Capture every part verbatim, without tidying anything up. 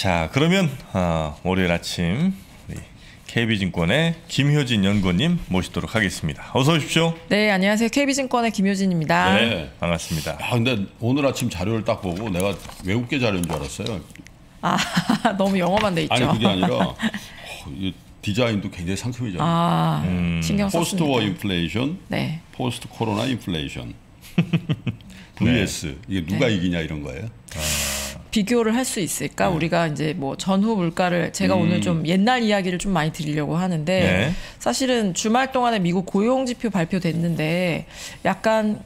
자, 그러면 어, 월요일 아침 케이비증권의 김효진 연구원님 모시도록 하겠습니다. 어서 오십시오. 네, 안녕하세요. 케이비증권의 김효진입니다. 네, 반갑습니다. 아, 근데 오늘 아침 자료를 딱 보고 내가 외국계 자료인 줄 알았어요. 아, 너무 영어만 돼 있죠. 아니, 그게 아니라 어, 이 디자인도 굉장히 상큼이잖아요. 아, 음, 신경 썼습니다. 포스트 워 인플레이션, 네. 포스트 코로나 인플레이션, 브이에스 네. 이게 누가 네. 이기냐 이런 거예요. 아. 비교를 할 수 있을까? 네. 우리가 이제 뭐 전후 물가를 제가 음. 오늘 좀 옛날 이야기를 좀 많이 드리려고 하는데 네. 사실은 주말 동안에 미국 고용지표 발표됐는데 약간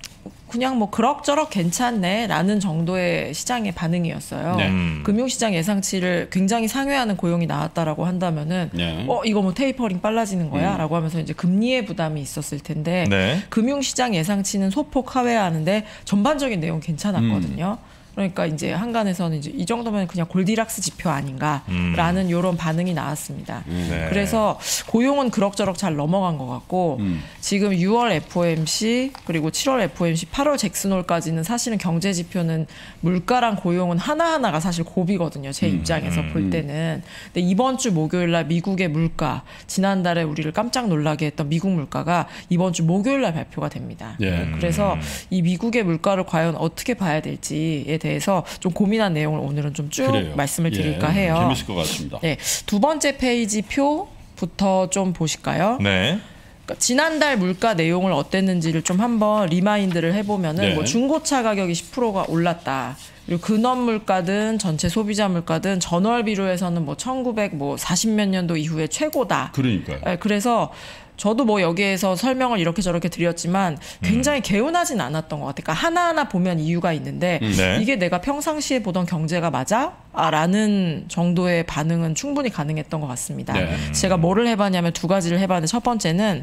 그냥 뭐 그럭저럭 괜찮네 라는 정도의 시장의 반응이었어요. 네. 음. 금융시장 예상치를 굉장히 상회하는 고용이 나왔다라고 한다면은 네. 어 이거 뭐 테이퍼링 빨라지는 거야? 음. 라고 하면서 이제 금리의 부담이 있었을 텐데 네. 금융시장 예상치는 소폭 하회하는데 전반적인 내용 괜찮았거든요. 음. 그러니까 이제 한간에서는 이제 이 정도면 그냥 골디락스 지표 아닌가라는 이런 음. 반응이 나왔습니다. 네. 그래서 고용은 그럭저럭 잘 넘어간 것 같고 음. 지금 유월 에프오엠씨 그리고 칠월 에프오엠씨 팔월 잭슨홀까지는 사실은 경제 지표는 물가랑 고용은 하나하나가 사실 고비거든요. 제 음. 입장에서 음. 볼 때는. 근데 이번 주 목요일 날 미국의 물가 지난달에 우리를 깜짝 놀라게 했던 미국 물가가 이번 주 목요일 날 발표가 됩니다. 예. 그래서 이 미국의 물가를 과연 어떻게 봐야 될지에 대해서 좀 고민한 내용을 오늘은 좀 쭉 말씀을 드릴까 예, 해요. 재밌을 것 같습니다. 네, 두 번째 페이지 표부터 좀 보실까요? 네. 그러니까 지난달 물가 내용을 어땠는지를 좀 한번 리마인드를 해보면은 네. 뭐 중고차 가격이 십 퍼센트가 올랐다. 그리고 근원 물가든 전체 소비자 물가든 전월 비로에서는 뭐 천구백사십 몇 년도 이후에 최고다. 그러니까요. 네, 그래서 저도 뭐 여기에서 설명을 이렇게 저렇게 드렸지만 굉장히 음. 개운하진 않았던 것 같아요. 그러니까 하나하나 보면 이유가 있는데 네. 이게 내가 평상시에 보던 경제가 맞아? 아, 라는 정도의 반응은 충분히 가능했던 것 같습니다. 네. 제가 뭐를 해봤냐면 두 가지를 해봤는데 첫 번째는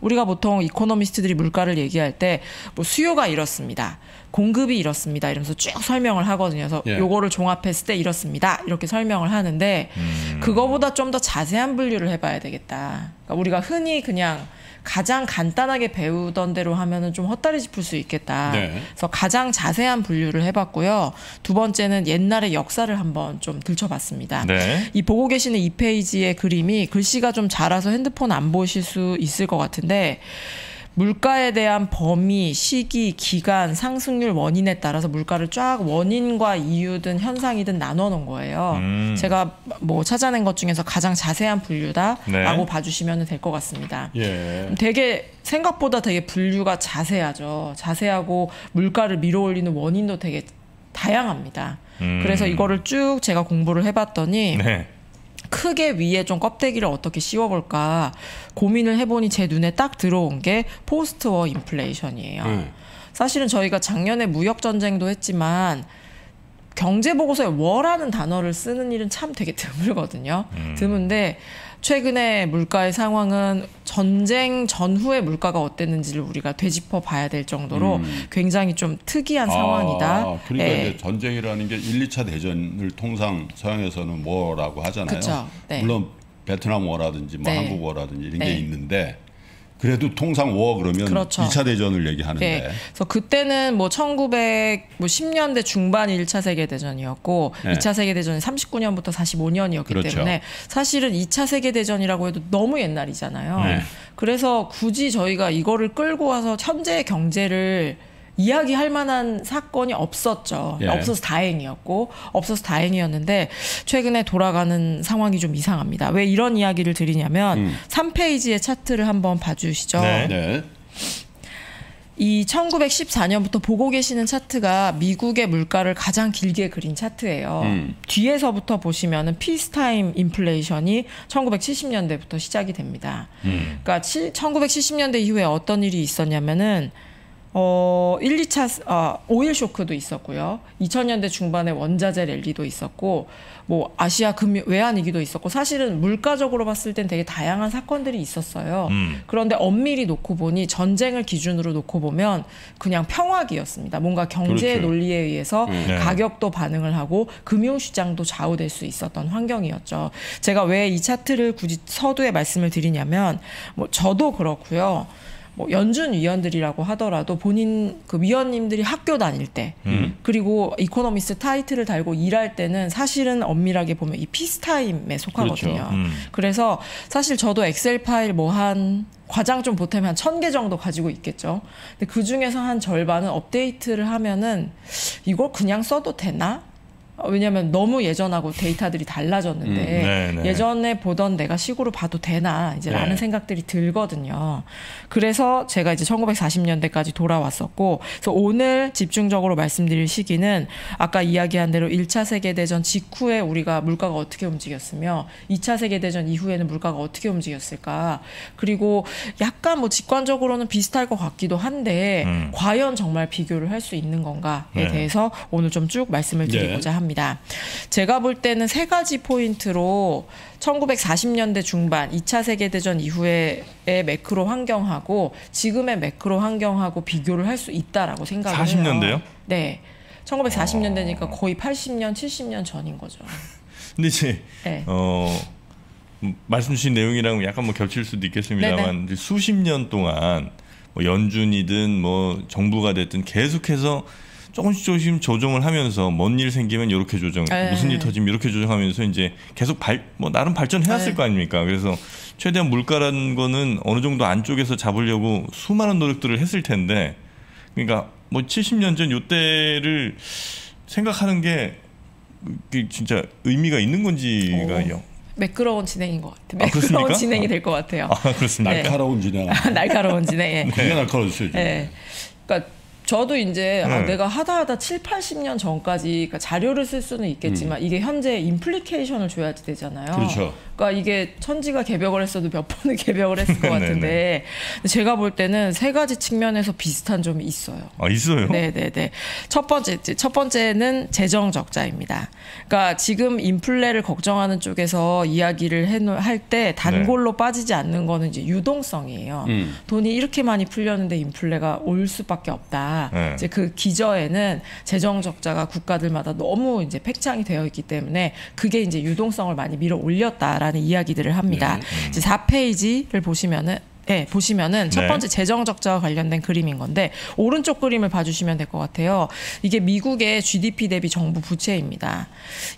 우리가 보통 이코노미스트들이 물가를 얘기할 때 뭐 수요가 이렇습니다. 공급이 이렇습니다. 이러면서 쭉 설명을 하거든요. 그래서 예. 요거를 종합했을 때 이렇습니다. 이렇게 설명을 하는데 음. 그거보다 좀 더 자세한 분류를 해봐야 되겠다. 그러니까 우리가 흔히 그냥 가장 간단하게 배우던 대로 하면은 좀 헛다리 짚을 수 있겠다. 네. 그래서 가장 자세한 분류를 해봤고요. 두 번째는 옛날의 역사를 한번 좀 들춰봤습니다. 네. 이 보고 계시는 이 페이지의 그림이 글씨가 좀 작아서 핸드폰 안 보실 수 있을 것 같은데 물가에 대한 범위, 시기, 기간, 상승률, 원인에 따라서 물가를 쫙 원인과 이유든 현상이든 나눠 놓은 거예요. 음. 제가 뭐 찾아낸 것 중에서 가장 자세한 분류다라고 네. 봐주시면 될 것 같습니다. 예. 되게 생각보다 되게 분류가 자세하죠. 자세하고 물가를 밀어올리는 원인도 되게 다양합니다. 음. 그래서 이거를 쭉 제가 공부를 해봤더니 네. 크게 위에 좀 껍데기를 어떻게 씌워볼까 고민을 해보니 제 눈에 딱 들어온 게 포스트 워 인플레이션이에요. 음. 사실은 저희가 작년에 무역전쟁도 했지만 경제보고서에 워라는 단어를 쓰는 일은 참 되게 드물거든요. 음. 드문데 최근에 물가의 상황은 전쟁 전후의 물가가 어땠는지를 우리가 되짚어 봐야 될 정도로 음. 굉장히 좀 특이한 아, 상황이다. 그러니까 네. 이제 전쟁이라는 게 일, 이차 대전을 통상 서양에서는 워라고 하잖아요. 그쵸. 네. 물론 베트남 워라든지 뭐 네. 한국 워라든지 이런 네. 게 있는데 그래도 통상 워 그러면 그렇죠. 이차 대전을 얘기하는데. 네. 그래서 그때는 뭐 천구백십 년대 중반 일 차 세계 대전이었고 네. 이차 세계 대전이 삼십구 년부터 사십오 년이었기 그렇죠. 때문에 사실은 이차 세계 대전이라고 해도 너무 옛날이잖아요. 네. 그래서 굳이 저희가 이거를 끌고 와서 현재의 경제를 이야기할 만한 사건이 없었죠. 예. 없어서 다행이었고 없어서 다행이었는데 최근에 돌아가는 상황이 좀 이상합니다. 왜 이런 이야기를 드리냐면 음. 삼 페이지의 차트를 한번 봐주시죠. 네. 네. 이 천구백십사 년부터 보고 계시는 차트가 미국의 물가를 가장 길게 그린 차트예요. 음. 뒤에서부터 보시면은 피스타임 인플레이션이 천구백칠십 년대부터 시작이 됩니다. 음. 그러니까 천구백칠십 년대 이후에 어떤 일이 있었냐면은 어, 일, 이차 아, 오일 쇼크도 있었고요. 이천 년대 중반에 원자재 랠리도 있었고 뭐 아시아 금융 외환 위기도 있었고 사실은 물가적으로 봤을 땐 되게 다양한 사건들이 있었어요. 음. 그런데 엄밀히 놓고 보니 전쟁을 기준으로 놓고 보면 그냥 평화기였습니다. 뭔가 경제의 그렇죠. 논리에 의해서 네. 가격도 반응을 하고 금융시장도 좌우될 수 있었던 환경이었죠. 제가 왜 이 차트를 굳이 서두에 말씀을 드리냐면 뭐 저도 그렇고요. 뭐 연준 위원들이라고 하더라도 본인 그 위원님들이 학교 다닐 때 음. 그리고 이코노미스트 타이틀을 달고 일할 때는 사실은 엄밀하게 보면 이 피스타임에 속하거든요. 그렇죠. 음. 그래서 사실 저도 엑셀 파일 뭐 한 과장 좀 보태면 한 천 개 정도 가지고 있겠죠. 근데 그 중에서 한 절반은 업데이트를 하면은 이걸 그냥 써도 되나? 왜냐하면 너무 예전하고 데이터들이 달라졌는데 음, 예전에 보던 내가 식으로 봐도 되나 이제 네. 라는 생각들이 들거든요. 그래서 제가 이제 천구백사십 년대까지 돌아왔었고, 그래서 오늘 집중적으로 말씀드릴 시기는 아까 이야기한 대로 일 차 세계대전 직후에 우리가 물가가 어떻게 움직였으며 이 차 세계대전 이후에는 물가가 어떻게 움직였을까, 그리고 약간 뭐 직관적으로는 비슷할 것 같기도 한데 음. 과연 정말 비교를 할 수 있는 건가에 네. 대해서 오늘 좀 쭉 말씀을 드리고자 네. 합니다. 제가 볼 때는 세 가지 포인트로 천구백사십 년대 중반 이 차 세계대전 이후의 매크로 환경하고 지금의 매크로 환경하고 비교를 할 수 있다라고 생각을 해요. 사십 년대요? 네. 천구백사십 년대니까 어... 거의 팔십 년, 칠십 년 전인 거죠. 근데 이제 네. 어, 말씀 주신 내용이랑 약간 뭐 겹칠 수도 있겠습니다만 네네. 수십 년 동안 뭐 연준이든 뭐 정부가 됐든 계속해서 조금씩 조금씩 조정을 하면서 뭔 일 생기면 이렇게 조정, 에이. 무슨 일 터지면 이렇게 조정하면서 이제 계속 발, 뭐 나름 발전해왔을 에이. 거 아닙니까? 그래서 최대한 물가라는 거는 어느 정도 안쪽에서 잡으려고 수많은 노력들을 했을 텐데, 그러니까 뭐 칠십 년 전 요때를 생각하는 게 진짜 의미가 있는 건지가 요 매끄러운 진행인 것 같아요. 매끄러운 아, 진행이 될 것 같아요. 아, 그렇습니다. 네. 날카로운 진행. 날카로운 진행. 예. 네. 날카로웠어요. 네. 그러니까. 저도 이제 네. 아, 내가 하다 하다 칠, 팔십 년 전까지 그러니까 자료를 쓸 수는 있겠지만 음. 이게 현재 임플리케이션을 줘야지 되잖아요. 그렇죠. 그러니까 이게 천지가 개벽을 했어도 몇 번을 개벽을 했을 것 같은데 제가 볼 때는 세 가지 측면에서 비슷한 점이 있어요. 아, 있어요? 네네네. 첫 번째, 첫 번째는 재정 적자입니다. 그러니까 지금 인플레를 걱정하는 쪽에서 이야기를 할 때 단골로 네. 빠지지 않는 거는 이제 유동성이에요. 음. 돈이 이렇게 많이 풀렸는데 인플레가 올 수밖에 없다. 네. 이제 그 기저에는 재정 적자가 국가들마다 너무 이제 팽창이 되어 있기 때문에 그게 이제 유동성을 많이 밀어 올렸다라는 이야기들을 합니다. 네. 이제 사 페이지를 보시면은 네, 보시면은 네. 첫 번째 재정 적자와 관련된 그림인 건데 오른쪽 그림을 봐주시면 될 것 같아요. 이게 미국의 지디피 대비 정부 부채입니다.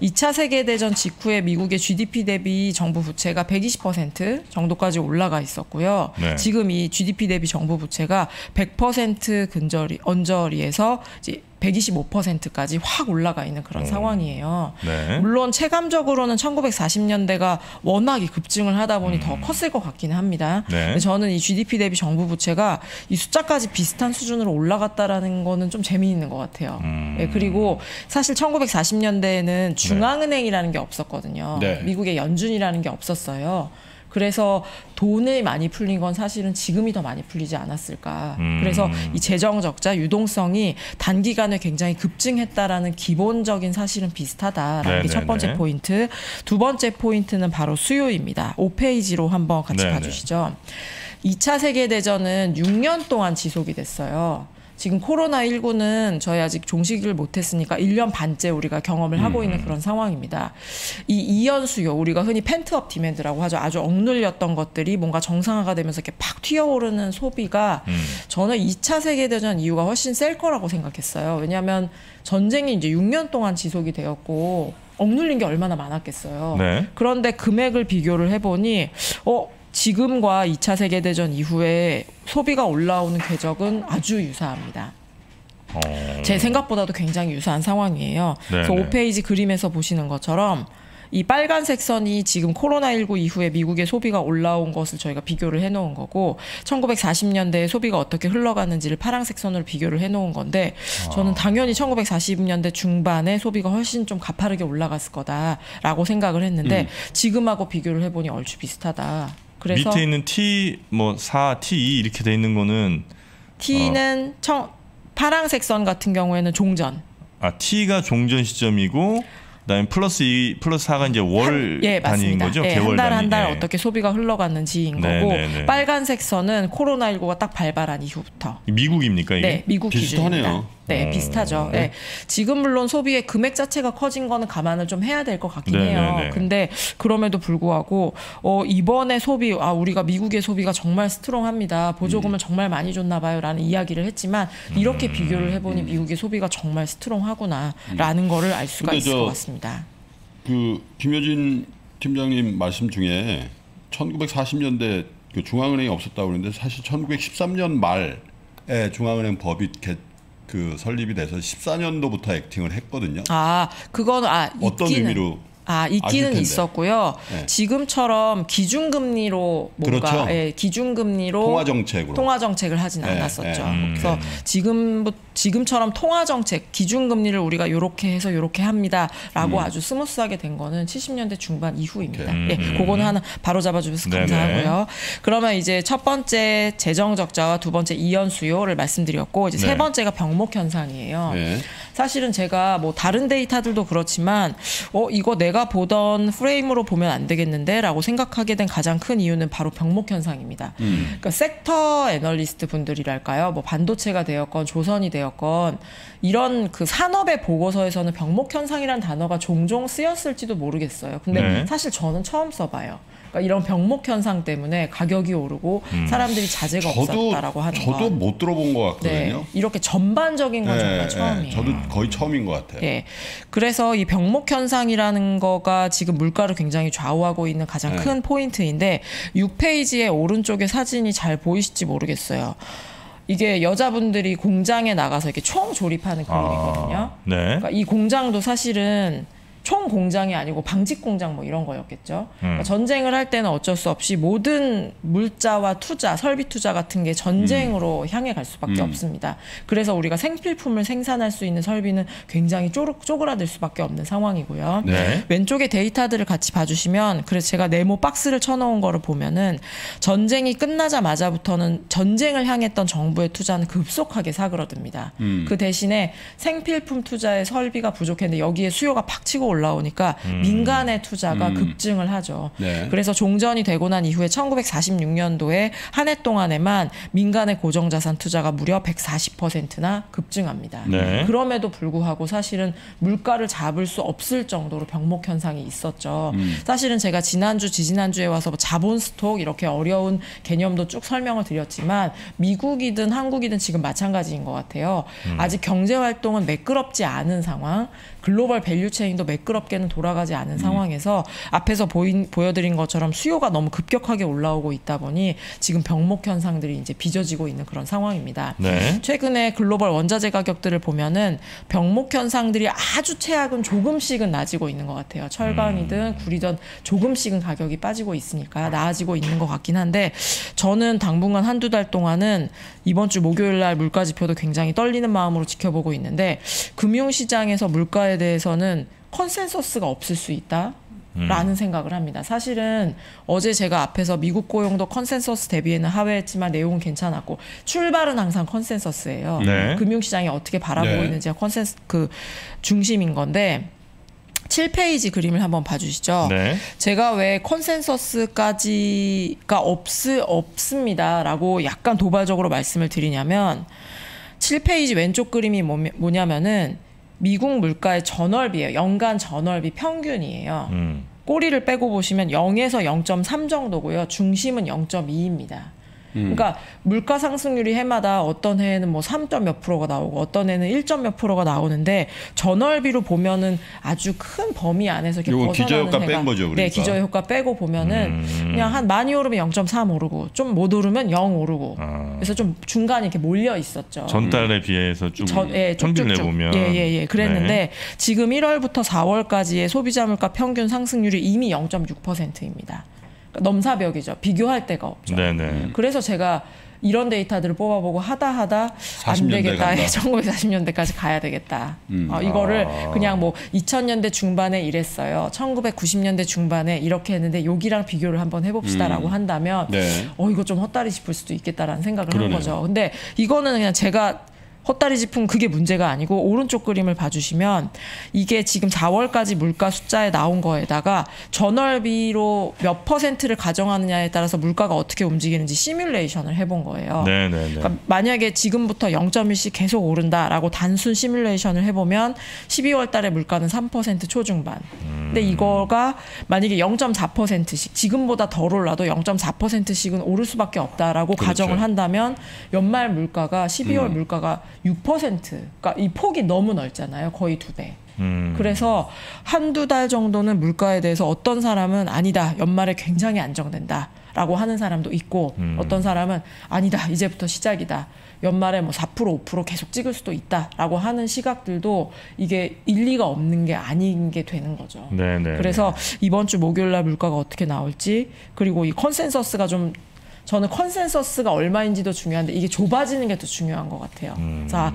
이 차 세계대전 직후에 미국의 지디피 대비 정부 부채가 백이십 퍼센트 정도까지 올라가 있었고요. 네. 지금 이 지디피 대비 정부 부채가 백 퍼센트 근저리, 언저리에서 이제 백이십오 퍼센트까지 확 올라가 있는 그런 오. 상황이에요. 네. 물론 체감적으로는 천구백사십 년대가 워낙에 급증을 하다 보니 음. 더 컸을 것 같기는 합니다. 네. 근데 저는 이 지디피 대비 정부 부채가 이 숫자까지 비슷한 수준으로 올라갔다라는 거는 좀 재미있는 것 같아요. 음. 네, 그리고 사실 천구백사십 년대에는 중앙은행이라는 게 없었거든요. 네. 미국의 연준이라는 게 없었어요. 그래서 돈을 많이 풀린 건 사실은 지금이 더 많이 풀리지 않았을까. 음. 그래서 이 재정 적자, 유동성이 단기간에 굉장히 급증했다라는 기본적인 사실은 비슷하다라는 게 첫 번째 포인트. 두 번째 포인트는 바로 수요입니다. 오 페이지로 한번 같이 네네. 봐주시죠. 이 차 세계대전은 육 년 동안 지속이 됐어요. 지금 코로나 십구는 저희 아직 종식을 못했으니까 일 년 반째 우리가 경험을 하고 음. 있는 그런 상황입니다. 이 이연 수요, 우리가 흔히 펜트업 디맨드라고 하죠. 아주 억눌렸던 것들이 뭔가 정상화가 되면서 이렇게 팍 튀어오르는 소비가 음. 저는 이 차 세계대전 이후가 훨씬 셀 거라고 생각했어요. 왜냐하면 전쟁이 이제 육 년 동안 지속이 되었고 억눌린 게 얼마나 많았겠어요. 네. 그런데 금액을 비교를 해보니 어? 지금과 이 차 세계대전 이후에 소비가 올라오는 궤적은 아주 유사합니다. 어... 제 생각보다도 굉장히 유사한 상황이에요. 네네. 그래서 오 페이지 그림에서 보시는 것처럼 이 빨간색 선이 지금 코로나 십구 이후에 미국의 소비가 올라온 것을 저희가 비교를 해놓은 거고, 천구백사십 년대에 소비가 어떻게 흘러가는지를 파란색 선으로 비교를 해놓은 건데, 저는 당연히 천구백사십 년대 중반에 소비가 훨씬 좀 가파르게 올라갔을 거다라고 생각을 했는데 음. 지금하고 비교를 해보니 얼추 비슷하다. 그래서 밑에 있는 T 뭐 사, 티 이 이렇게 돼 있는 거는 T는 어, 청, 파란색 선 같은 경우에는 종전. 아, T가 종전 시점이고 그다음에 플러스 이 플러스 사가 이제 월 예, 단위인 거죠. 예, 개월 단위. 한 달 한 달 예. 어떻게 소비가 흘러갔는지인 네, 거고 네, 네. 빨간색 선은 코로나 십구가 딱 발발한 이후부터. 미국입니까 이게? 네, 미국 기준입니다. 비슷하네요. 네, 음. 비슷하죠. 네. 지금 물론 소비의 금액 자체가 커진 거는 감안을 좀 해야 될 것 같긴 네네네. 해요. 근데 그럼에도 불구하고 어, 이번에 소비, 아 우리가 미국의 소비가 정말 스트롱합니다. 보조금을 음. 정말 많이 줬나 봐요 라는 이야기를 했지만 이렇게 음. 비교를 해보니 음. 미국의 소비가 정말 스트롱하구나 라는 음. 거를 알 수가 있을 저, 것 같습니다. 그 김효진 팀장님 말씀 중에 천구백사십 년대 그 중앙은행이 없었다고 그러는데 사실 천구백십삼 년 말에 중앙은행 법이 개, 그 설립이 돼서 십사 년도부터 액팅을 했거든요. 아, 그건 아 어떤 있기는, 의미로? 아, 있기는 있었고요. 네. 지금처럼 기준금리로 뭔가 그렇죠. 예, 기준금리로 통화 정책으로 통화 정책을 하진 네, 않았었죠. 네, 음, 그래서 네. 지금 지금처럼 통화 정책 기준금리를 우리가 요렇게 해서 요렇게 합니다라고 음. 아주 스무스하게 된 거는 칠십 년대 중반 이후입니다. 음, 예, 음. 그거는 하나 바로 잡아주셔서 감사하고요. 네네. 그러면 이제 첫 번째 재정 적자와 두 번째 이연 수요를 말씀드렸고 이제 네. 세 번째가 병목 현상이에요. 네. 사실은 제가 뭐 다른 데이터들도 그렇지만 어 이거 내가 내가 보던 프레임으로 보면 안 되겠는데 라고 생각하게 된 가장 큰 이유는 바로 병목 현상입니다. 음. 그러니까 섹터 애널리스트 분들이랄까요. 뭐 반도체가 되었건 조선이 되었건 이런 그 산업의 보고서에서는 병목 현상이란 단어가 종종 쓰였을지도 모르겠어요. 근데 네. 사실 저는 처음 써봐요. 그러니까 이런 병목 현상 때문에 가격이 오르고 음. 사람들이 자제가 저도, 없었다라고 하는 거. 저도 못 들어본 것 같거든요. 네, 이렇게 전반적인 건 네, 정말 처음이에요. 저도 거의 처음인 것 같아요. 네, 그래서 이 병목 현상이라는 거가 지금 물가를 굉장히 좌우하고 있는 가장 네. 큰 포인트인데 육 페이지의 오른쪽에 사진이 잘 보이실지 모르겠어요. 이게 여자분들이 공장에 나가서 이렇게 총 조립하는 그림이거든요. 아, 네. 그러니까 이 공장도 사실은 총 공장이 아니고 방직 공장 뭐 이런 거였겠죠. 음. 그러니까 전쟁을 할 때는 어쩔 수 없이 모든 물자와 투자, 설비 투자 같은 게 전쟁으로 음. 향해 갈 수밖에 음. 없습니다. 그래서 우리가 생필품을 생산할 수 있는 설비는 굉장히 쪼르, 쪼그라들 수밖에 없는 상황이고요. 네. 왼쪽에 데이터들을 같이 봐주시면 그래서 제가 네모 박스를 쳐놓은 거를 보면은 전쟁이 끝나자마자부터는 전쟁을 향했던 정부의 투자는 급속하게 사그러듭니다. 음. 그 대신에 생필품 투자에 설비가 부족했는데 여기에 수요가 팍 치고 올라오니까 음. 민간의 투자가 음. 급증을 하죠. 네. 그래서 종전이 되고 난 이후에 천구백사십육 년도에 한 해 동안에만 민간의 고정자산 투자가 무려 백사십 퍼센트나 급증합니다. 네. 그럼에도 불구하고 사실은 물가를 잡을 수 없을 정도로 병목 현상이 있었죠. 음. 사실은 제가 지난주, 지지난주에 와서 자본 스톡 이렇게 어려운 개념도 쭉 설명을 드렸지만 미국이든 한국이든 지금 마찬가지인 것 같아요. 음. 아직 경제활동은 매끄럽지 않은 상황, 글로벌 밸류체인도 매끄럽게는 돌아가지 않은 음. 상황에서 앞에서 보인, 보여드린 것처럼 수요가 너무 급격하게 올라오고 있다 보니 지금 병목 현상들이 이제 빚어지고 있는 그런 상황입니다. 네. 최근에 글로벌 원자재 가격들을 보면은 병목 현상들이 아주 최악은 조금씩은 나아지고 있는 것 같아요. 철강이든 구리든 조금씩은 가격이 빠지고 있으니까 나아지고 있는 것 같긴 한데 저는 당분간 한두 달 동안은 이번 주 목요일 날 물가 지표도 굉장히 떨리는 마음으로 지켜보고 있는데 금융시장에서 물가에 대해서는 컨센서스가 없을 수 있다 라는 음. 생각을 합니다. 사실은 어제 제가 앞에서 미국 고용도 컨센서스 대비에는 하회했지만 내용은 괜찮았고 출발은 항상 컨센서스예요. 네. 금융시장이 어떻게 바라보고 네. 있는지가 컨센서 그 중심인 건데 칠 페이지 그림을 한번 봐주시죠. 네. 제가 왜 컨센서스까지가 없, 없습니다라고 약간 도발적으로 말씀을 드리냐면 칠 페이지 왼쪽 그림이 뭐냐면은 미국 물가의 전월비예요. 연간 전월비 평균이에요. 음. 꼬리를 빼고 보시면 영에서 영 점 삼 정도고요. 중심은 영 점 이입니다. 음. 그러니까 물가 상승률이 해마다 어떤 해에는 뭐 삼 점 몇 프로가 나오고 어떤 해는 일 점 몇 프로가 나오는데 전월비로 보면은 아주 큰 범위 안에서 이렇게 벗어나는 기저효과 해가 뺀 거죠, 그러니까. 네, 기저효과 빼고 보면은 음. 그냥 한 많이 오르면 영 점 삼 오르고 좀 못 오르면 영 오르고 아. 그래서 좀 중간에 이렇게 몰려 있었죠. 전달에 음. 비해서 좀 예, 평균 내보면 예예예 예, 그랬는데 네. 지금 일월부터 사월까지의 소비자 물가 평균 상승률이 이미 영 점 육 퍼센트입니다. 넘사벽이죠. 비교할 데가 없죠. 네네. 그래서 제가 이런 데이터들을 뽑아보고 하다 하다 안 되겠다. 천구백사십 년대까지 가야 되겠다. 음. 어, 이거를 아. 그냥 뭐 이천 년대 중반에 이랬어요. 천구백구십 년대 중반에 이렇게 했는데 여기랑 비교를 한번 해봅시다라고 음. 한다면 네. 어 이거 좀 헛다리 싶을 수도 있겠다라는 생각을 그러네요. 한 거죠. 근데 이거는 그냥 제가 헛다리 짚은 그게 문제가 아니고 오른쪽 그림을 봐주시면 이게 지금 사월까지 물가 숫자에 나온 거에다가 전월비로 몇 퍼센트를 가정하느냐에 따라서 물가가 어떻게 움직이는지 시뮬레이션을 해본 거예요. 네네네. 그러니까 만약에 지금부터 영 점 일씩 계속 오른다라고 단순 시뮬레이션을 해보면 십이월 달에 물가는 삼 퍼센트 초중반. 음. 근데 이거가 만약에 영 점 사 퍼센트씩 지금보다 덜 올라도 영 점 사 퍼센트씩은 오를 수밖에 없다라고 그렇죠. 가정을 한다면 연말 물가가 십이월 음. 물가가 육 퍼센트. 그러니까 이 폭이 너무 넓잖아요. 거의 두 배. 음. 그래서 한두 달 정도는 물가에 대해서 어떤 사람은 아니다. 연말에 굉장히 안정된다. 라고 하는 사람도 있고 음. 어떤 사람은 아니다. 이제부터 시작이다. 연말에 뭐 사 퍼센트, 오 퍼센트 계속 찍을 수도 있다. 라고 하는 시각들도 이게 일리가 없는 게 아닌 게 되는 거죠. 네네. 그래서 이번 주 목요일날 물가가 어떻게 나올지 그리고 이 컨센서스가 좀 저는 컨센서스가 얼마인지도 중요한데 이게 좁아지는 게 더 중요한 것 같아요. 음. 자,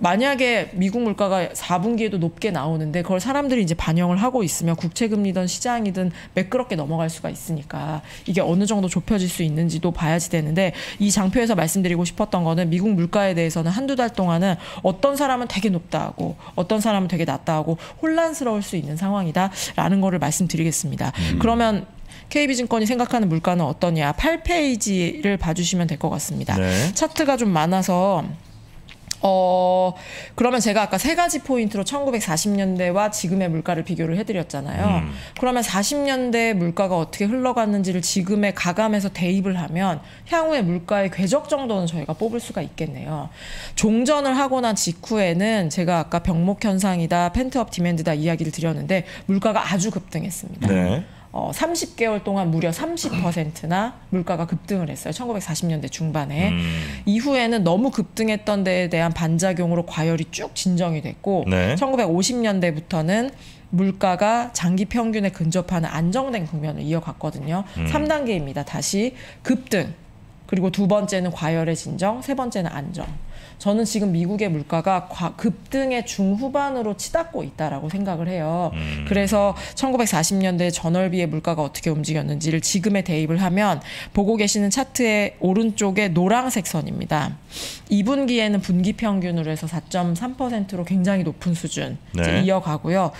만약에 미국 물가가 사 분기에도 높게 나오는데 그걸 사람들이 이제 반영을 하고 있으면 국채금리든 시장이든 매끄럽게 넘어갈 수가 있으니까 이게 어느 정도 좁혀질 수 있는지도 봐야지 되는데 이 장표에서 말씀드리고 싶었던 거는 미국 물가에 대해서는 한두 달 동안은 어떤 사람은 되게 높다 하고 어떤 사람은 되게 낮다 하고 혼란스러울 수 있는 상황이다라는 거를 말씀드리겠습니다. 음. 그러면 케이비증권이 생각하는 물가는 어떠냐 팔 페이지를 봐주시면 될 것 같습니다. 네. 차트가 좀 많아서 어 그러면 제가 아까 세 가지 포인트로 천구백사십 년대와 지금의 물가를 비교를 해드렸잖아요. 음. 그러면 사십 년대 물가가 어떻게 흘러갔는지를 지금의 가감해서 대입을 하면 향후의 물가의 궤적 정도는 저희가 뽑을 수가 있겠네요. 종전을 하고 난 직후에는 제가 아까 병목 현상이다, 펜트업 디맨드다 이야기를 드렸는데 물가가 아주 급등했습니다. 네. 어, 삼십 개월 동안 무려 삼십 퍼센트나 물가가 급등을 했어요. 천구백사십 년대 중반에. 음. 이후에는 너무 급등했던 데에 대한 반작용으로 과열이 쭉 진정이 됐고 네. 천구백오십 년대부터는 물가가 장기 평균에 근접하는 안정된 국면을 이어갔거든요. 음. 삼 단계입니다. 다시 급등. 그리고 두 번째는 과열의 진정, 세 번째는 안정. 저는 지금 미국의 물가가 급등의 중후반으로 치닫고 있다라고 생각을 해요. 음. 그래서 천구백사십 년대 전월비의 물가가 어떻게 움직였는지를 지금에 대입을 하면 보고 계시는 차트의 오른쪽에 노란색 선입니다. 이 분기에는 분기 평균으로 해서 사 점 삼 퍼센트로 굉장히 높은 수준 네. 이제 이어가고요.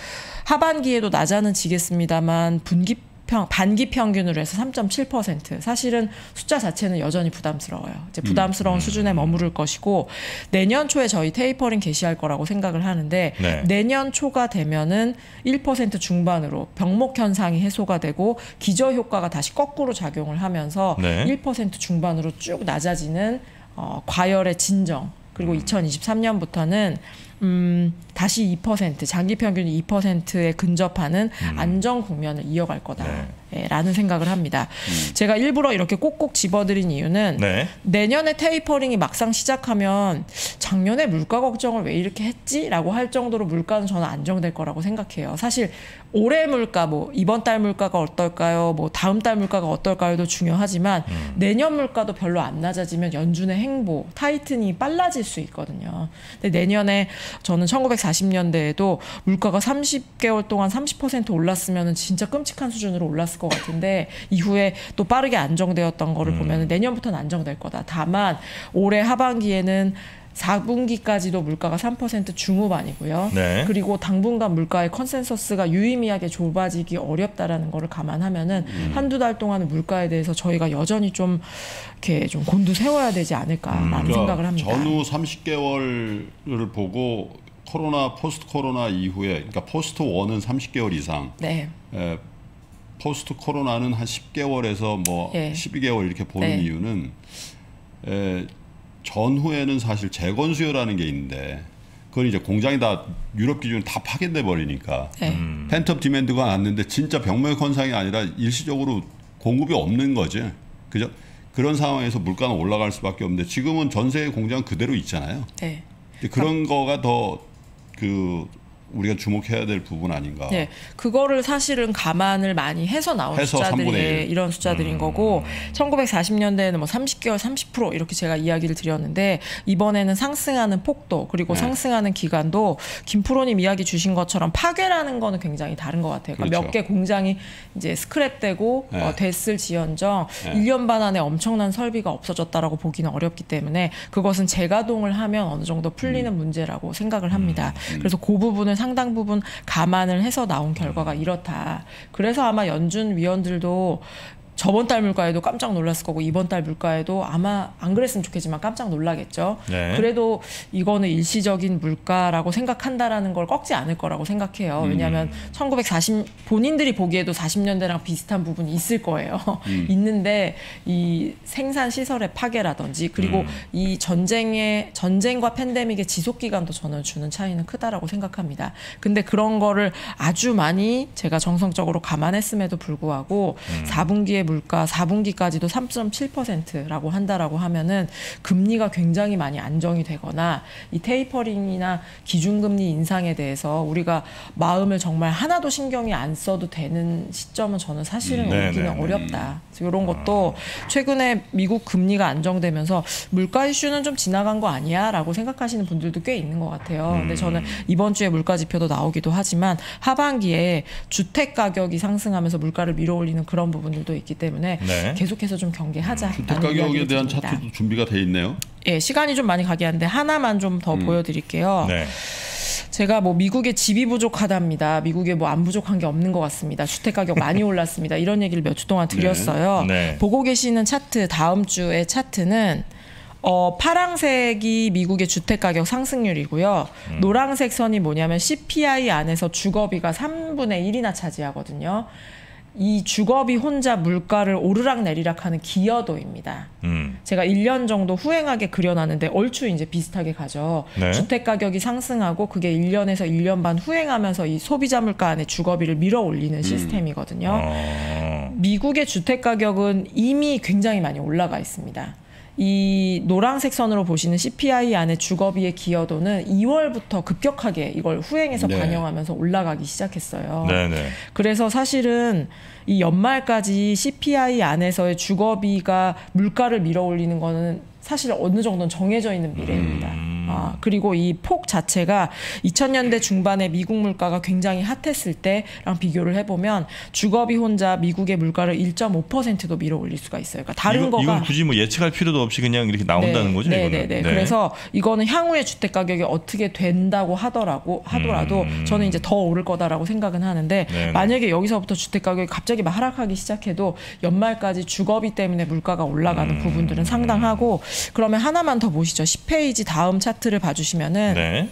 하반기에도 낮아는 지겠습니다만 분기 평, 반기 평균으로 해서 삼 점 칠 퍼센트. 사실은 숫자 자체는 여전히 부담스러워요. 이제 부담스러운 음. 수준에 머무를 것이고 내년 초에 저희 테이퍼링 개시할 거라고 생각을 하는데 네. 내년 초가 되면은 일 퍼센트 중반으로 병목 현상이 해소가 되고 기저 효과가 다시 거꾸로 작용을 하면서 네. 일 퍼센트 중반으로 쭉 낮아지는 어, 과열의 진정. 그리고 음. 이천이십삼 년부터는 음, 다시 이 퍼센트, 장기 평균이 이 퍼센트에 근접하는 음. 안정 국면을 이어갈 거다라는 네. 생각을 합니다. 음. 제가 일부러 이렇게 꼭꼭 집어드린 이유는 네. 내년에 테이퍼링이 막상 시작하면 작년에 물가 걱정을 왜 이렇게 했지라고 할 정도로 물가는 저는 안정될 거라고 생각해요. 사실 올해 물가, 뭐 이번 달 물가가 어떨까요? 뭐 다음 달 물가가 어떨까요도 중요하지만 음. 내년 물가도 별로 안 낮아지면 연준의 행보, 타이튼이 빨라질 수 있거든요. 근데 내년에 저는 천구백사십 년대에도 물가가 삼십 개월 동안 삼십 퍼센트 올랐으면 진짜 끔찍한 수준으로 올랐을 것 같은데 이후에 또 빠르게 안정되었던 거를 음. 보면 내년부터는 안정될 거다. 다만 올해 하반기에는 사 분기까지도 물가가 삼 퍼센트 중후반이고요. 네. 그리고 당분간 물가의 컨센서스가 유의미하게 좁아지기 어렵다라는 거를 감안하면은 음. 한두 달 동안은 물가에 대해서 저희가 여전히 좀 이렇게 좀 곤두세워야 되지 않을까라는 음. 그러니까 생각을 합니다. 전후 삼십 개월을 보고 코로나 포스트 코로나 이후에 그러니까 포스트 일은 삼십 개월 이상. 네. 에, 포스트 코로나는 한 십 개월에서 뭐 예. 십이 개월 이렇게 보는 네. 이유는 에, 전후에는 사실 재건 수요라는 게 있는데 그건 이제 공장이 다 유럽 기준으로 다 파견돼 버리니까 네. 음. 펜트업 디맨드가 났는데 진짜 병목 현상이 아니라 일시적으로 공급이 없는 거지. 그죠? 그런 상황에서 물가는 올라갈 수밖에 없는데 지금은 전세 공장 그대로 있잖아요. 네. 그런 거가 더 그 우리가 주목해야 될 부분 아닌가. 네, 그거를 사실은 감안을 많이 해서 나온 해서 숫자들이 예, 이런 숫자들인 음. 거고, 천구백사십 년대에는 뭐 삼십 개월 삼십 퍼센트 이렇게 제가 이야기를 드렸는데, 이번에는 상승하는 폭도 그리고 네. 상승하는 기간도 김 프로님 이야기 주신 것처럼 파괴라는 거는 굉장히 다른 것 같아요. 그러니까 그렇죠. 몇 개 공장이 이제 스크랩되고 네. 어, 됐을 지연정 네. 일 년 반 안에 엄청난 설비가 없어졌다라고 보기는 어렵기 때문에 그것은 재가동을 하면 어느 정도 풀리는 음. 문제라고 생각을 합니다. 음. 음. 그래서 그 부분을 상당 부분 감안을 해서 나온 결과가 이렇다. 그래서 아마 연준 위원들도 저번 달 물가에도 깜짝 놀랐을 거고, 이번 달 물가에도 아마 안 그랬으면 좋겠지만 깜짝 놀라겠죠. 네. 그래도 이거는 일시적인 물가라고 생각한다라는 걸 꺾지 않을 거라고 생각해요. 음. 왜냐하면 천구백사십 본인들이 보기에도 사십 년대랑 비슷한 부분이 있을 거예요. 음. 있는데 이 생산 시설의 파괴라든지 그리고 음. 이 전쟁의 전쟁과 팬데믹의 지속 기간도 저는 주는 차이는 크다라고 생각합니다. 근데 그런 거를 아주 많이 제가 정성적으로 감안했음에도 불구하고 음. 사 분기에 물가 사 분기까지도 삼 점 칠 퍼센트라고 한다라고 하면은 금리가 굉장히 많이 안정이 되거나 이 테이퍼링이나 기준금리 인상에 대해서 우리가 마음을 정말 하나도 신경이 안 써도 되는 시점은 저는 사실은 오기는 어렵다. 그래서 이런 것도 최근에 미국 금리가 안정되면서 물가 이슈는 좀 지나간 거 아니야? 라고 생각하시는 분들도 꽤 있는 것 같아요. 근데 저는 이번 주에 물가 지표도 나오기도 하지만 하반기에 주택 가격이 상승하면서 물가를 밀어올리는 그런 부분들도 있기 때문에 네. 계속해서 좀 경계하자. 주택 가격에 대한 드립니다. 차트도 준비가 돼 있네요. 예, 시간이 좀 많이 가긴 한데 하나만 좀 더 음. 보여드릴게요. 네. 제가 뭐 미국에 집이 부족하답니다. 미국에 뭐 안 부족한 게 없는 것 같습니다. 주택 가격 많이 올랐습니다. 이런 얘기를 몇 주 동안 드렸어요. 네. 네. 보고 계시는 차트, 다음 주의 차트는 어, 파란색이 미국의 주택가격 상승률이고요. 음. 노란색 선이 뭐냐면 씨피아이 안에서 주거비가 삼분의 일이나 차지하거든요. 이 주거비 혼자 물가를 오르락내리락하는 기여도입니다. 음. 제가 일 년 정도 후행하게 그려놨는데 얼추 이제 비슷하게 가죠. 네. 주택가격이 상승하고 그게 일 년에서 일 년 반 후행하면서 이 소비자 물가 안에 주거비를 밀어올리는 음. 시스템이거든요. 아. 미국의 주택가격은 이미 굉장히 많이 올라가 있습니다. 이 노란색 선으로 보시는 씨피아이 안에 주거비의 기여도는 이월부터 급격하게 이걸 후행해서 네. 반영하면서 올라가기 시작했어요. 네네. 그래서 사실은 이 연말까지 씨피아이 안에서의 주거비가 물가를 밀어올리는 거는 사실 어느 정도는 정해져 있는 미래입니다. 음. 아, 그리고 이 폭 자체가 이천 년대 중반에 미국 물가가 굉장히 핫했을 때랑 비교를 해보면 주거비 혼자 미국의 물가를 일 점 오 퍼센트도 밀어올릴 수가 있어요. 그러니까 다른 이거, 거가 이건 굳이 뭐 예측할 필요도 없이 그냥 이렇게 나온다는 네, 거죠. 네, 네, 네. 그래서 이거는 향후에 주택 가격이 어떻게 된다고 하더라고 하더라도 음. 저는 이제 더 오를 거다라고 생각은 하는데 네네. 만약에 여기서부터 주택 가격이 갑자기 막 하락하기 시작해도 연말까지 주거비 때문에 물가가 올라가는 음. 부분들은 상당하고. 그러면 하나만 더 보시죠. 십 페이지 다음 차트를 봐주시면은 네.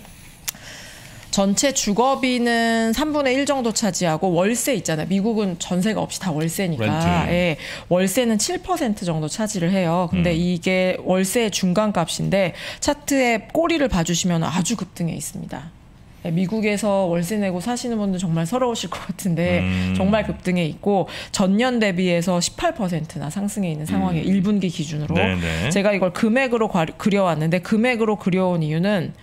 전체 주거비는 삼분의 일 정도 차지하고 월세 있잖아요. 미국은 전세가 없이 다 월세니까 예, 월세는 칠 퍼센트 정도 차지를 해요. 근데 음. 이게 월세의 중간값인데 차트의 꼬리를 봐주시면 아주 급등해 있습니다. 미국에서 월세 내고 사시는 분들 정말 서러우실 것 같은데 음. 정말 급등해 있고 전년 대비해서 십팔 퍼센트나 상승해 있는 상황에 음. 일 분기 기준으로 네네. 제가 이걸 금액으로 그려왔는데 금액으로 그려온 이유는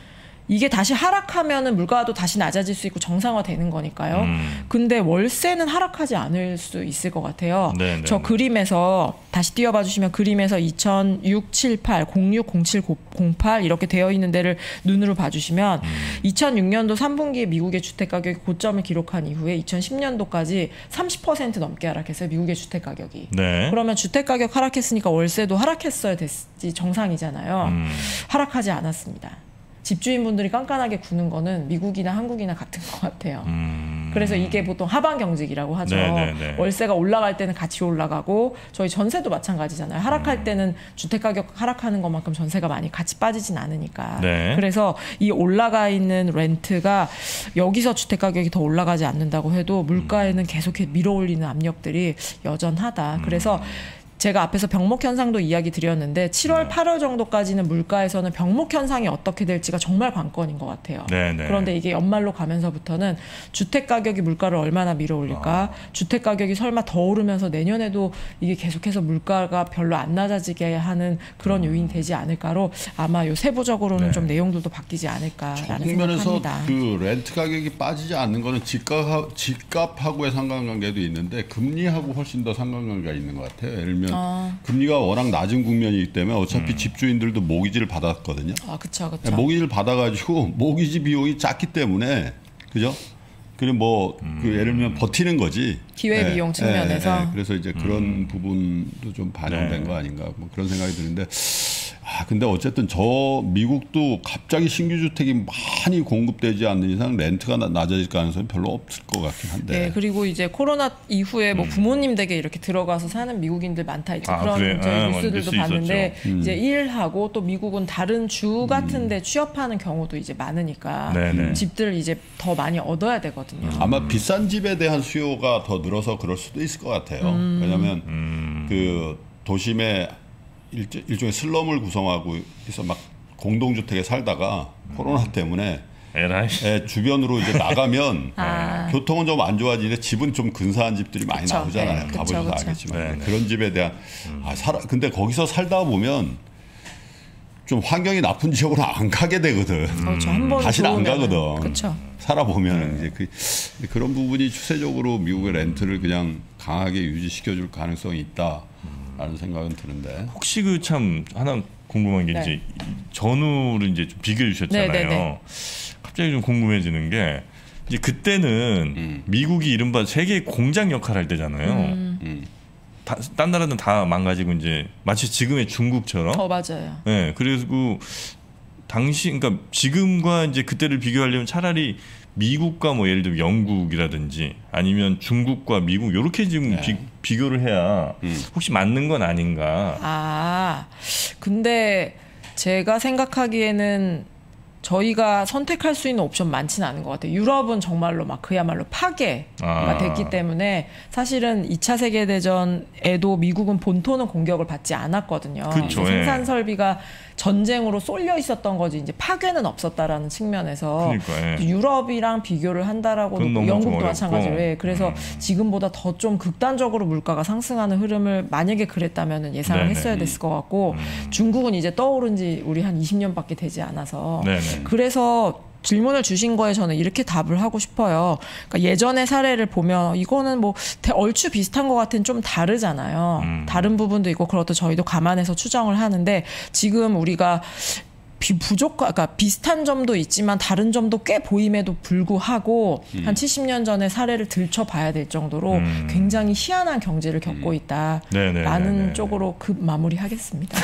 이게 다시 하락하면은 물가도 다시 낮아질 수 있고 정상화되는 거니까요. 음. 근데 월세는 하락하지 않을 수 있을 것 같아요. 네네. 저 그림에서 다시 띄워봐 주시면 그림에서 이천육, 칠팔, 공육, 공칠, 공팔 이렇게 되어 있는 데를 눈으로 봐주시면 음. 이천육 년도 삼 분기에 미국의 주택가격이 고점을 기록한 이후에 이천십 년도까지 삼십 퍼센트 넘게 하락했어요. 미국의 주택가격이. 네. 그러면 주택가격 하락했으니까 월세도 하락했어야 됐지 정상이잖아요. 음. 하락하지 않았습니다. 집주인분들이 깐깐하게 구는 거는 미국이나 한국이나 같은 것 같아요. 음... 그래서 이게 보통 하반경직이라고 하죠. 네네네. 월세가 올라갈 때는 같이 올라가고 저희 전세도 마찬가지잖아요. 하락할 음... 때는 주택가격 하락하는 것만큼 전세가 많이 같이 빠지진 않으니까. 네. 그래서 이 올라가 있는 렌트가 여기서 주택가격이 더 올라가지 않는다고 해도 물가에는 계속해 밀어올리는 압력들이 여전하다. 그래서 음... 제가 앞에서 병목 현상도 이야기 드렸는데 칠월, 네. 팔월 정도까지는 물가에서는 병목 현상이 어떻게 될지가 정말 관건인 것 같아요. 네, 네. 그런데 이게 연말로 가면서부터는 주택 가격이 물가를 얼마나 밀어올릴까, 아. 주택 가격이 설마 더 오르면서 내년에도 이게 계속해서 물가가 별로 안 낮아지게 하는 그런 음. 요인이 되지 않을까로 아마 요 세부적으로는 네. 좀 내용들도 바뀌지 않을까라는 생각합니다. 그 렌트 가격이 빠지지 않는 거는 집값, 집값하고의 상관관계도 있는데 금리하고 훨씬 더 상관관계가 있는 것 같아요. 예를 들면 아. 금리가 워낙 낮은 국면이기 때문에 어차피 음. 집주인들도 모기지를 받았거든요. 아, 그쵸, 그쵸. 모기지를 받아가지고 모기지 비용이 작기 때문에 그죠? 그리고 뭐 음. 그 예를 들면 버티는 거지. 기회 비용 예, 측면에서. 예, 예. 그래서 이제 그런 음. 부분도 좀 반영된 네. 거 아닌가 뭐 그런 생각이 드는데. 아, 근데 어쨌든 저 미국도 갑자기 신규 주택이 많이 공급되지 않는 이상 렌트가 낮아질 가능성은 별로 없을 것 같긴 한데. 네, 그리고 이제 코로나 이후에 뭐 부모님 댁에 이렇게 들어가서 사는 미국인들 많다 이제 아, 그런 그래. 아, 뉴스들도 봤는데 음. 이제 일하고 또 미국은 다른 주 같은데 음. 취업하는 경우도 이제 많으니까 네네. 집들 이제 더 많이 얻어야 되거든요. 아마 음. 비싼 집에 대한 수요가 더 늘어서 그럴 수도 있을 것 같아요. 음. 왜냐하면 음. 그 도심에 일종, 일종의 슬럼을 구성하고 해서 막 공동주택에 살다가 음. 코로나 때문에 에, 주변으로 이제 나가면 아. 교통은 좀 안 좋아지는데 집은 좀 근사한 집들이 많이 그쵸, 나오잖아요. 네, 가보셔서 알겠지만 네, 네. 그런 집에 대한 음. 아, 살아, 근데 거기서 살다 보면 좀 환경이 나쁜 지역으로 안 가게 되거든. 음. 다시는 안 가거든. 그쵸. 살아보면 네. 이제 그, 그런 부분이 추세적으로 미국의 렌트를 그냥 강하게 유지시켜줄 가능성이 있다. 라는 생각은 드는데 혹시 그 참 하나 궁금한 게 네. 이제 전후를 이제 좀 비교해 주셨잖아요. 네, 네, 네. 갑자기 좀 궁금해지는 게 이제 그때는 음. 미국이 이른바 세계 공장 역할을 할 때잖아요. 음. 음. 다, 딴 나라는 다 망가지고 이제 마치 지금의 중국처럼. 어 맞아요. 네, 그리고 당시 그러니까 지금과 이제 그때를 비교하려면 차라리 미국과 뭐 예를 들면 영국이라든지 아니면 중국과 미국 이렇게 지금 네. 비, 비교를 해야 음. 혹시 맞는 건 아닌가? 아, 근데 제가 생각하기에는 저희가 선택할 수 있는 옵션 많지는 않은 것 같아요. 유럽은 정말로 막 그야말로 파괴가 아. 됐기 때문에 사실은 이 차 세계대전에도 미국은 본토는 공격을 받지 않았거든요. 그쵸, 생산 설비가 전쟁으로 쏠려 있었던 거지 이제 파괴는 없었다라는 측면에서 그러니까, 예. 유럽이랑 비교를 한다라고 영국도 마찬가지로 예. 그래서 음. 지금보다 더 좀 극단적으로 물가가 상승하는 흐름을 만약에 그랬다면 예상을 네네. 했어야 됐을 것 같고 음. 중국은 이제 떠오른 지 우리 한 이십 년밖에 되지 않아서 네네. 그래서 질문을 주신 거에 저는 이렇게 답을 하고 싶어요. 그러니까 예전의 사례를 보면 이거는 뭐 얼추 비슷한 것 같은 좀 다르잖아요. 음. 다른 부분도 있고 그것도 저희도 감안해서 추정을 하는데 지금 우리가 부족하, 그러니까 비슷한 점도 있지만 다른 점도 꽤 보임에도 불구하고 음. 한 칠십 년 전의 사례를 들춰봐야 될 정도로 음. 굉장히 희한한 경제를 겪고 있다라는 음. 쪽으로 급 마무리하겠습니다.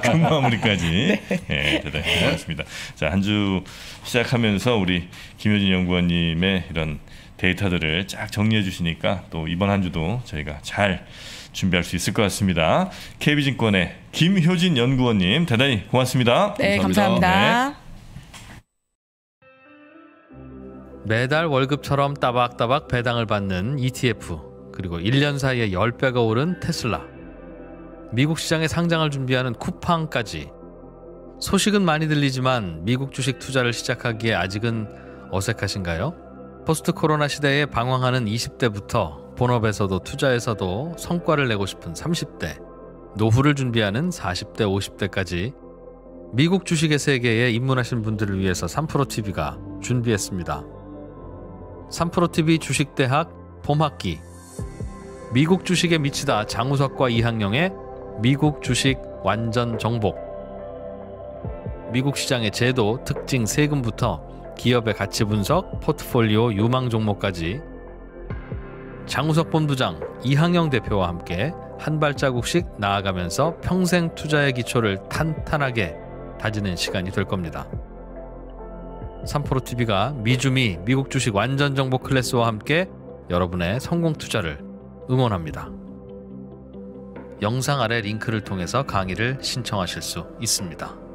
급 마무리까지. 네. 네, 대단히 고맙습니다. 자, 한 주 시작하면서 우리 김효진 연구원님의 이런 데이터들을 쫙 정리해 주시니까 또 이번 한 주도 저희가 잘 준비할 수 있을 것 같습니다. 케이비증권의 김효진 연구원님 대단히 고맙습니다. 네, 감사합니다. 감사합니다. 네. 매달 월급처럼 따박따박 배당을 받는 이티에프, 그리고 일 년 사이에 십 배가 오른 테슬라, 미국 시장에 상장을 준비하는 쿠팡까지 소식은 많이 들리지만 미국 주식 투자를 시작하기에 아직은 어색하신가요? 포스트 코로나 시대에 방황하는 이십 대부터 본업에서도 투자에서도 성과를 내고 싶은 삼십 대, 노후를 준비하는 사십 대, 오십 대까지 미국 주식의 세계에 입문하신 분들을 위해서 삼프로티비가 준비했습니다. 삼프로티비 주식대학 봄학기, 미국 주식에 미치다 장우석과 이항영의 미국 주식 완전 정복. 미국 시장의 제도, 특징, 세금부터 기업의 가치 분석, 포트폴리오, 유망 종목까지 장우석 본부장, 이항영 대표와 함께 한 발자국씩 나아가면서 평생 투자의 기초를 탄탄하게 다지는 시간이 될 겁니다. 삼프로티비가 미주미 미국 주식 완전 정보 클래스와 함께 여러분의 성공 투자를 응원합니다. 영상 아래 링크를 통해서 강의를 신청하실 수 있습니다.